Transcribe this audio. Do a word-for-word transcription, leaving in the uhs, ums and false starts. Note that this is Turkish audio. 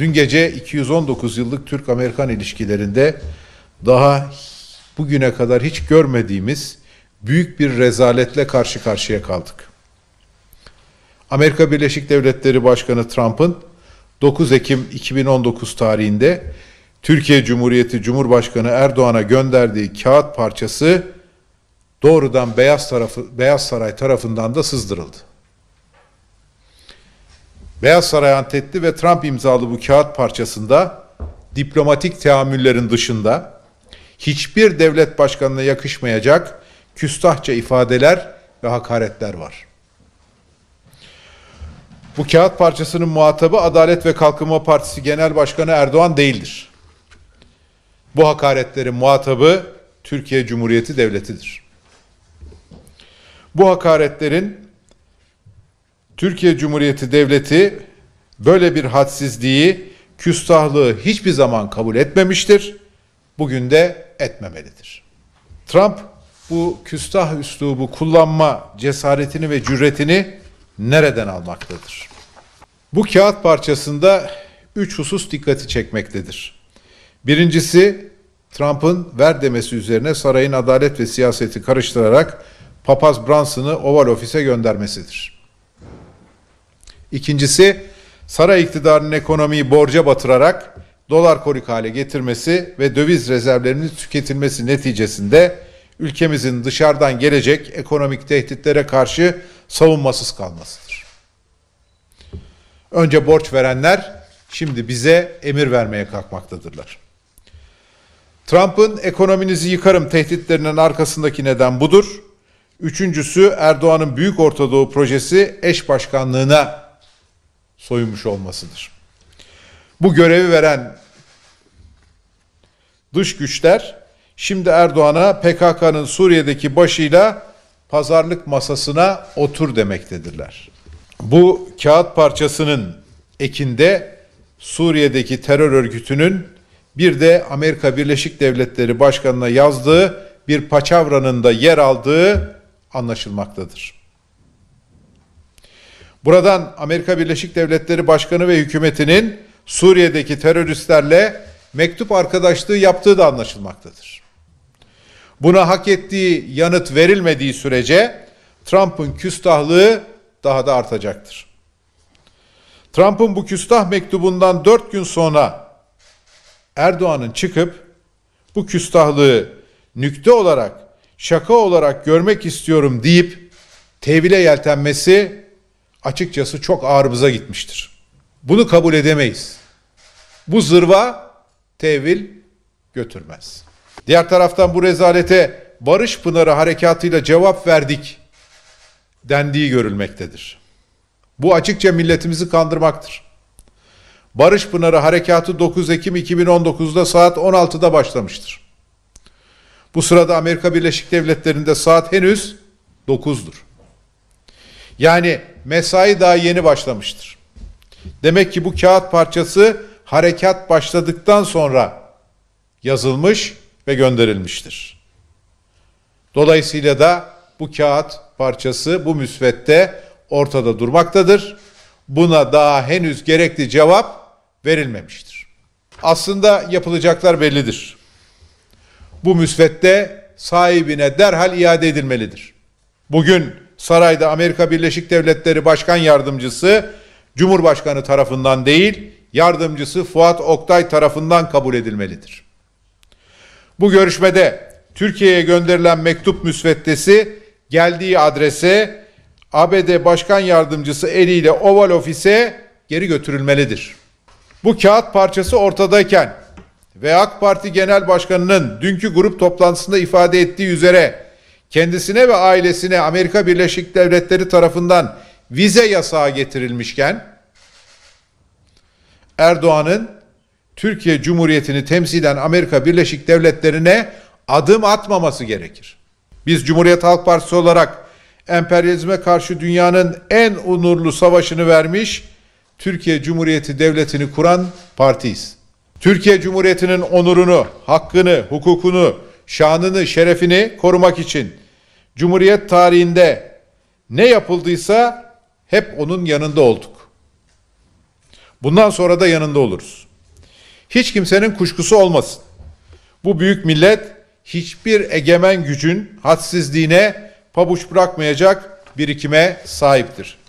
Dün gece iki yüz on dokuz yıllık Türk-Amerikan ilişkilerinde daha bugüne kadar hiç görmediğimiz büyük bir rezaletle karşı karşıya kaldık. Amerika Birleşik Devletleri Başkanı Trump'ın dokuz Ekim iki bin on dokuz tarihinde Türkiye Cumhuriyeti Cumhurbaşkanı Erdoğan'a gönderdiği kağıt parçası doğrudan Beyaz tarafı, Beyaz Saray tarafından da sızdırıldı. Beyaz Saray antetli ve Trump imzalı bu kağıt parçasında diplomatik teamüllerin dışında hiçbir devlet başkanına yakışmayacak küstahça ifadeler ve hakaretler var. Bu kağıt parçasının muhatabı Adalet ve Kalkınma Partisi Genel Başkanı Erdoğan değildir. Bu hakaretlerin muhatabı Türkiye Cumhuriyeti Devleti'dir. Bu hakaretlerin Türkiye Cumhuriyeti Devleti böyle bir hadsizliği, küstahlığı hiçbir zaman kabul etmemiştir. Bugün de etmemelidir. Trump bu küstah üslubu kullanma cesaretini ve cüretini nereden almaktadır? Bu kağıt parçasında üç husus dikkati çekmektedir. Birincisi, Trump'ın ver demesi üzerine sarayın adalet ve siyaseti karıştırarak Papaz Branson'ı Oval Ofis'e göndermesidir. İkincisi, saray iktidarının ekonomiyi borca batırarak dolar kolik hale getirmesi ve döviz rezervlerinin tüketilmesi neticesinde ülkemizin dışarıdan gelecek ekonomik tehditlere karşı savunmasız kalmasıdır. Önce borç verenler şimdi bize emir vermeye kalkmaktadırlar. Trump'ın ekonominizi yıkarım tehditlerinin arkasındaki neden budur. Üçüncüsü, Erdoğan'ın Büyük Ortadoğu projesi eş başkanlığına soyunmuş olmasıdır. Bu görevi veren dış güçler şimdi Erdoğan'a P K K'nın Suriye'deki başıyla pazarlık masasına otur demektedirler. Bu kağıt parçasının ekinde Suriye'deki terör örgütünün bir de Amerika Birleşik Devletleri Başkanı'na yazdığı bir paçavranın da yer aldığı anlaşılmaktadır. Buradan Amerika Birleşik Devletleri Başkanı ve hükümetinin Suriye'deki teröristlerle mektup arkadaşlığı yaptığı da anlaşılmaktadır. Buna hak ettiği yanıt verilmediği sürece Trump'ın küstahlığı daha da artacaktır. Trump'ın bu küstah mektubundan dört gün sonra Erdoğan'ın çıkıp bu küstahlığı nükte olarak, şaka olarak görmek istiyorum deyip tevhile yeltenmesi açıkçası çok ağrımıza gitmiştir. Bunu kabul edemeyiz. Bu zırva tevil götürmez. Diğer taraftan bu rezalete Barış Pınarı Harekatı'yla cevap verdik dendiği görülmektedir. Bu açıkça milletimizi kandırmaktır. Barış Pınarı Harekatı dokuz Ekim iki bin on dokuz'da saat on altı'da başlamıştır. Bu sırada Amerika Birleşik Devletleri'nde saat henüz dokuz'dur. Yani mesai daha yeni başlamıştır. Demek ki bu kağıt parçası harekat başladıktan sonra yazılmış ve gönderilmiştir. Dolayısıyla da bu kağıt parçası bu müsvedde ortada durmaktadır. Buna daha henüz gerekli cevap verilmemiştir. Aslında yapılacaklar bellidir. Bu müsvedde sahibine derhal iade edilmelidir. Bugün sarayda Amerika Birleşik Devletleri Başkan Yardımcısı Cumhurbaşkanı tarafından değil, yardımcısı Fuat Oktay tarafından kabul edilmelidir. Bu görüşmede Türkiye'ye gönderilen mektup müsveddesi geldiği adrese A B D Başkan Yardımcısı eliyle Oval Ofis'e geri götürülmelidir. Bu kağıt parçası ortadayken ve AK Parti Genel Başkanı'nın dünkü grup toplantısında ifade ettiği üzere kendisine ve ailesine Amerika Birleşik Devletleri tarafından vize yasağı getirilmişken Erdoğan'ın Türkiye Cumhuriyeti'ni temsilen Amerika Birleşik Devletleri'ne adım atmaması gerekir. Biz Cumhuriyet Halk Partisi olarak emperyalizme karşı dünyanın en onurlu savaşını vermiş, Türkiye Cumhuriyeti Devleti'ni kuran partiyiz. Türkiye Cumhuriyeti'nin onurunu, hakkını, hukukunu, şanını, şerefini korumak için Cumhuriyet tarihinde ne yapıldıysa hep onun yanında olduk. Bundan sonra da yanında oluruz. Hiç kimsenin kuşkusu olmasın. Bu büyük millet hiçbir egemen gücün hadsizliğine pabuç bırakmayacak birikime sahiptir.